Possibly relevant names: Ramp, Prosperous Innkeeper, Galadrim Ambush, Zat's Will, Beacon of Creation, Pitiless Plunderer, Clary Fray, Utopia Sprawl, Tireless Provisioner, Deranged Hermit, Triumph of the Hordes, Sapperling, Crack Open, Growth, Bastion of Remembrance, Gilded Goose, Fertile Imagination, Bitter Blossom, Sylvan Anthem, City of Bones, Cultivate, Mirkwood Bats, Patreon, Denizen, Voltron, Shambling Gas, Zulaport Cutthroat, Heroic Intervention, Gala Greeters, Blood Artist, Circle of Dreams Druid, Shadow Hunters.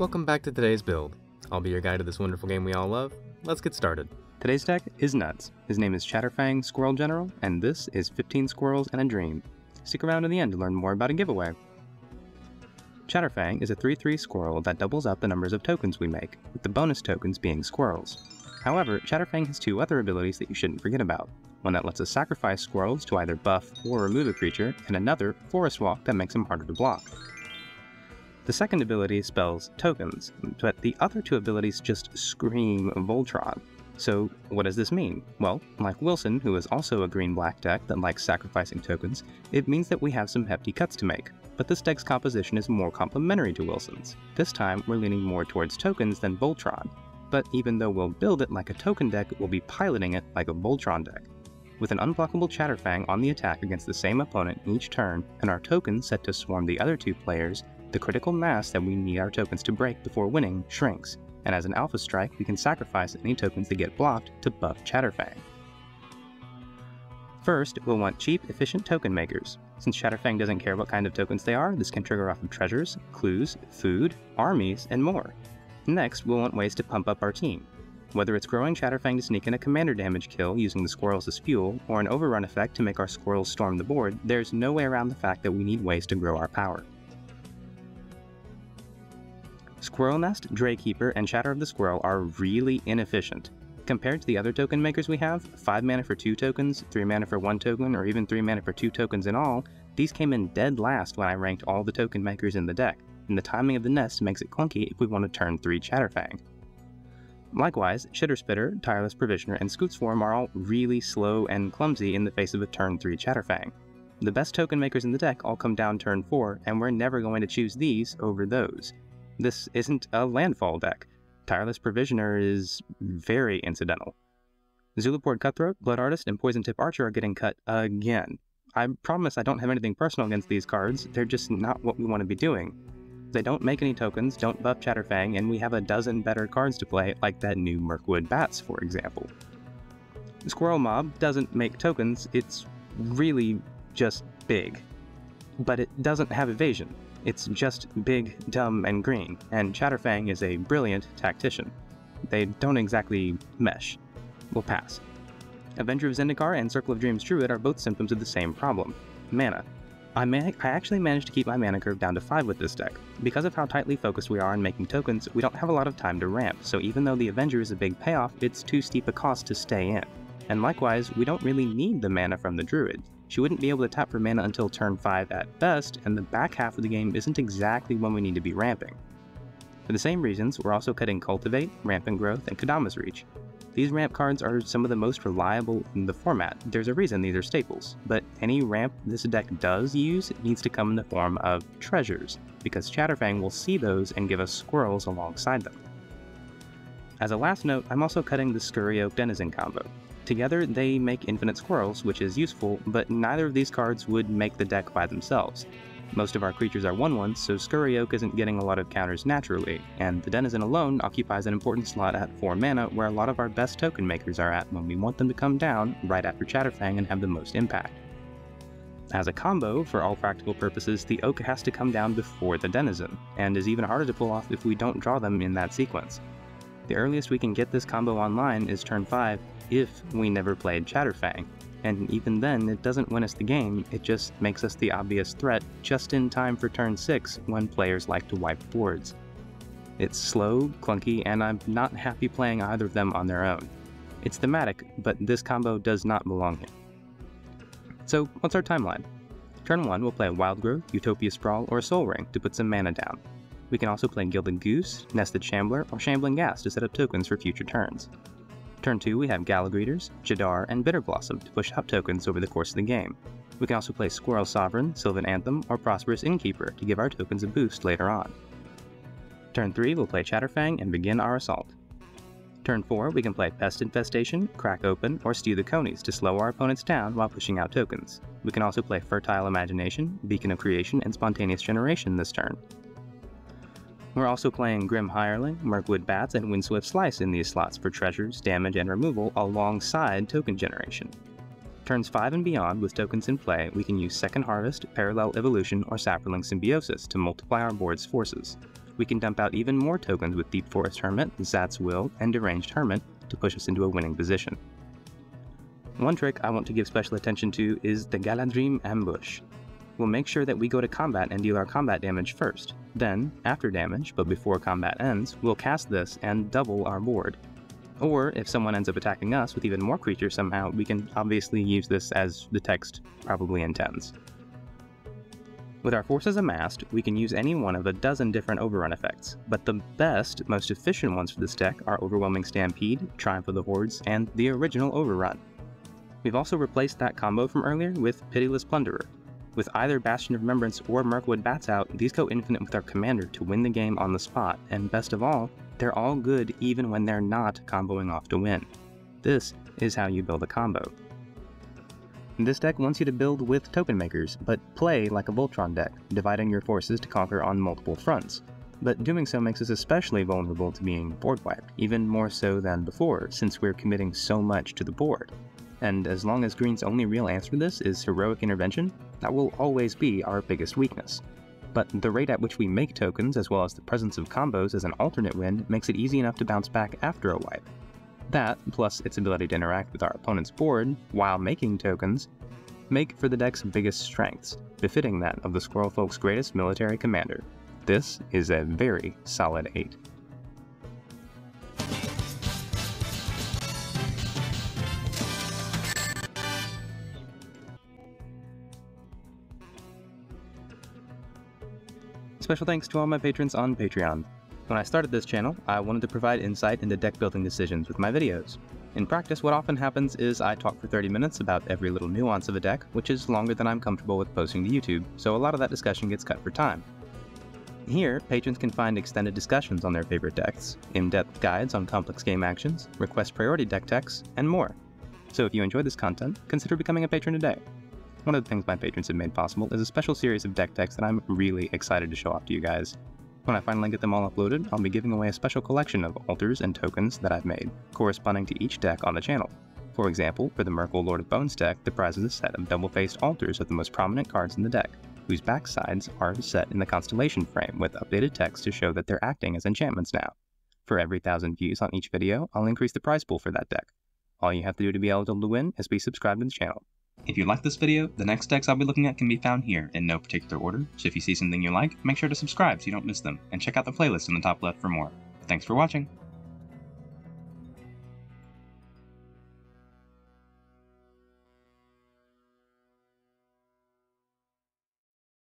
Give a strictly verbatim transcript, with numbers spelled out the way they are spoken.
Welcome back to today's build. I'll be your guide to this wonderful game we all love. Let's get started. Today's deck is nuts. His name is Chatterfang, Squirrel General, and this is fifteen Squirrels and a Dream. Stick around to the end to learn more about a giveaway. Chatterfang is a three three squirrel that doubles up the numbers of tokens we make, with the bonus tokens being squirrels. However, Chatterfang has two other abilities that you shouldn't forget about. One that lets us sacrifice squirrels to either buff or remove a creature, and another, Forest Walk, that makes them harder to block. The second ability spells tokens, but the other two abilities just scream Voltron. So what does this mean? Well, like Wilson, who is also a green-black deck that likes sacrificing tokens, it means that we have some hefty cuts to make, but this deck's composition is more complementary to Wilson's. This time, we're leaning more towards tokens than Voltron, but even though we'll build it like a token deck, we'll be piloting it like a Voltron deck. With an unblockable Chatterfang on the attack against the same opponent each turn, and our tokens set to swarm the other two players, the critical mass that we need our tokens to break before winning shrinks, and as an Alpha Strike, we can sacrifice any tokens that get blocked to buff Chatterfang. First, we'll want cheap, efficient token makers. Since Chatterfang doesn't care what kind of tokens they are, this can trigger off of treasures, clues, food, armies, and more. Next, we'll want ways to pump up our team. Whether it's growing Chatterfang to sneak in a Commander damage kill using the squirrels as fuel, or an Overrun effect to make our squirrels storm the board, there's no way around the fact that we need ways to grow our power. Squirrel Nest, Dre Keeper, and Chatter of the Squirrel are really inefficient. Compared to the other token makers we have, five mana for two tokens, three mana for one token, or even three mana for two tokens in all, these came in dead last when I ranked all the token makers in the deck, and the timing of the nest makes it clunky if we want to turn three Chatterfang. Likewise, Shitter Spitter, Tireless Provisioner, and Scootsform are all really slow and clumsy in the face of a turn three Chatterfang. The best token makers in the deck all come down turn four, and we're never going to choose these over those. This isn't a landfall deck. Tireless Provisioner is very incidental. Zulaport Cutthroat, Blood Artist, and Poison Tip Archer are getting cut again. I promise I don't have anything personal against these cards, they're just not what we want to be doing. They don't make any tokens, don't buff Chatterfang, and we have a dozen better cards to play, like that new Mirkwood Bats, for example. Squirrel Mob doesn't make tokens, it's really just big. But it doesn't have evasion. It's just big, dumb, and green, and Chatterfang is a brilliant tactician. They don't exactly mesh. We'll pass. Avenger of Zendikar and Circle of Dreams Druid are both symptoms of the same problem, mana. I, man I actually managed to keep my mana curve down to five with this deck. Because of how tightly focused we are on making tokens, we don't have a lot of time to ramp, so even though the Avenger is a big payoff, it's too steep a cost to stay in. And likewise, we don't really need the mana from the Druid. She wouldn't be able to tap for mana until turn five at best, and the back half of the game isn't exactly when we need to be ramping. For the same reasons, we're also cutting Cultivate, Ramp and Growth, and Kadama's Reach. These ramp cards are some of the most reliable in the format. There's a reason these are staples, but any ramp this deck does use needs to come in the form of treasures, because Chatterfang will see those and give us squirrels alongside them. As a last note, I'm also cutting the Scurry Oak Denizen combo. Together, they make infinite squirrels, which is useful, but neither of these cards would make the deck by themselves. Most of our creatures are one one, so Scurry Oak isn't getting a lot of counters naturally, and the Denizen alone occupies an important slot at four mana where a lot of our best token makers are at when we want them to come down right after Chatterfang and have the most impact. As a combo, for all practical purposes, the Oak has to come down before the Denizen, and is even harder to pull off if we don't draw them in that sequence. The earliest we can get this combo online is turn five, if we never played Chatterfang, and even then it doesn't win us the game, it just makes us the obvious threat just in time for turn six when players like to wipe boards. It's slow, clunky, and I'm not happy playing either of them on their own. It's thematic, but this combo does not belong here. So what's our timeline? Turn one, we'll play a Wild Growth, Utopia Sprawl, or a Soul Ring to put some mana down. We can also play Gilded Goose, Nested Shambler, or Shambling Gas to set up tokens for future turns. Turn two, we have Gala Greeters, Jadar, and Bitter Blossom to push up tokens over the course of the game. We can also play Squirrel Sovereign, Sylvan Anthem, or Prosperous Innkeeper to give our tokens a boost later on. Turn three, we'll play Chatterfang and begin our assault. Turn four, we can play Pest Infestation, Crack Open, or Stew the Conies to slow our opponents down while pushing out tokens. We can also play Fertile Imagination, Beacon of Creation, and Spontaneous Generation this turn. We're also playing Grim Hireling, Mirkwood Bats, and Windswift Slice in these slots for treasures, damage, and removal alongside token generation. Turns five and beyond, with tokens in play, we can use Second Harvest, Parallel Evolution, or Sapperling Symbiosis to multiply our board's forces. we can dump out even more tokens with Deep Forest Hermit, Zat's Will, and Deranged Hermit to push us into a winning position. One trick I want to give special attention to is the Galadrim Ambush. We'll make sure that we go to combat and deal our combat damage first. Then, after damage, but before combat ends, we'll cast this and double our board. Or, if someone ends up attacking us with even more creatures somehow, we can obviously use this as the text probably intends. With our forces amassed, we can use any one of a dozen different overrun effects, but the best, most efficient ones for this deck are Overwhelming Stampede, Triumph of the Hordes, and the original Overrun. We've also replaced that combo from earlier with Pitiless Plunderer. With either Bastion of Remembrance or Mirkwood Bats out, these go infinite with our Commander to win the game on the spot, and best of all, they're all good even when they're not comboing off to win. This is how you build a combo. This deck wants you to build with token makers, but play like a Voltron deck, dividing your forces to conquer on multiple fronts. But doing so makes us especially vulnerable to being board wiped, even more so than before, since we're committing so much to the board. And as long as Green's only real answer to this is Heroic Intervention, that will always be our biggest weakness. But the rate at which we make tokens, as well as the presence of combos as an alternate win, makes it easy enough to bounce back after a wipe. That, plus its ability to interact with our opponent's board while making tokens, make for the deck's biggest strengths, befitting that of the Squirrel Folk's greatest military commander. This is a very solid eight. Special thanks to all my patrons on Patreon. When I started this channel, I wanted to provide insight into deck building decisions with my videos. In practice, what often happens is I talk for thirty minutes about every little nuance of a deck, which is longer than I'm comfortable with posting to YouTube, so a lot of that discussion gets cut for time. Here, patrons can find extended discussions on their favorite decks, in-depth guides on complex game actions, request priority deck techs, and more. So if you enjoyed this content, consider becoming a patron today. One of the things my patrons have made possible is a special series of deck techs that I'm really excited to show off to you guys. When I finally get them all uploaded, I'll be giving away a special collection of altars and tokens that I've made, corresponding to each deck on the channel. For example, for the Merkle Lord of Bones deck, the prize is a set of double-faced altars of the most prominent cards in the deck, whose backsides are set in the constellation frame with updated text to show that they're acting as enchantments now. For every thousand views on each video, I'll increase the prize pool for that deck. All you have to do to be eligible to win is be subscribed to the channel. If you like this video, the next decks I'll be looking at can be found here in no particular order, so if you see something you like, make sure to subscribe so you don't miss them, and check out the playlist in the top left for more. Thanks for watching!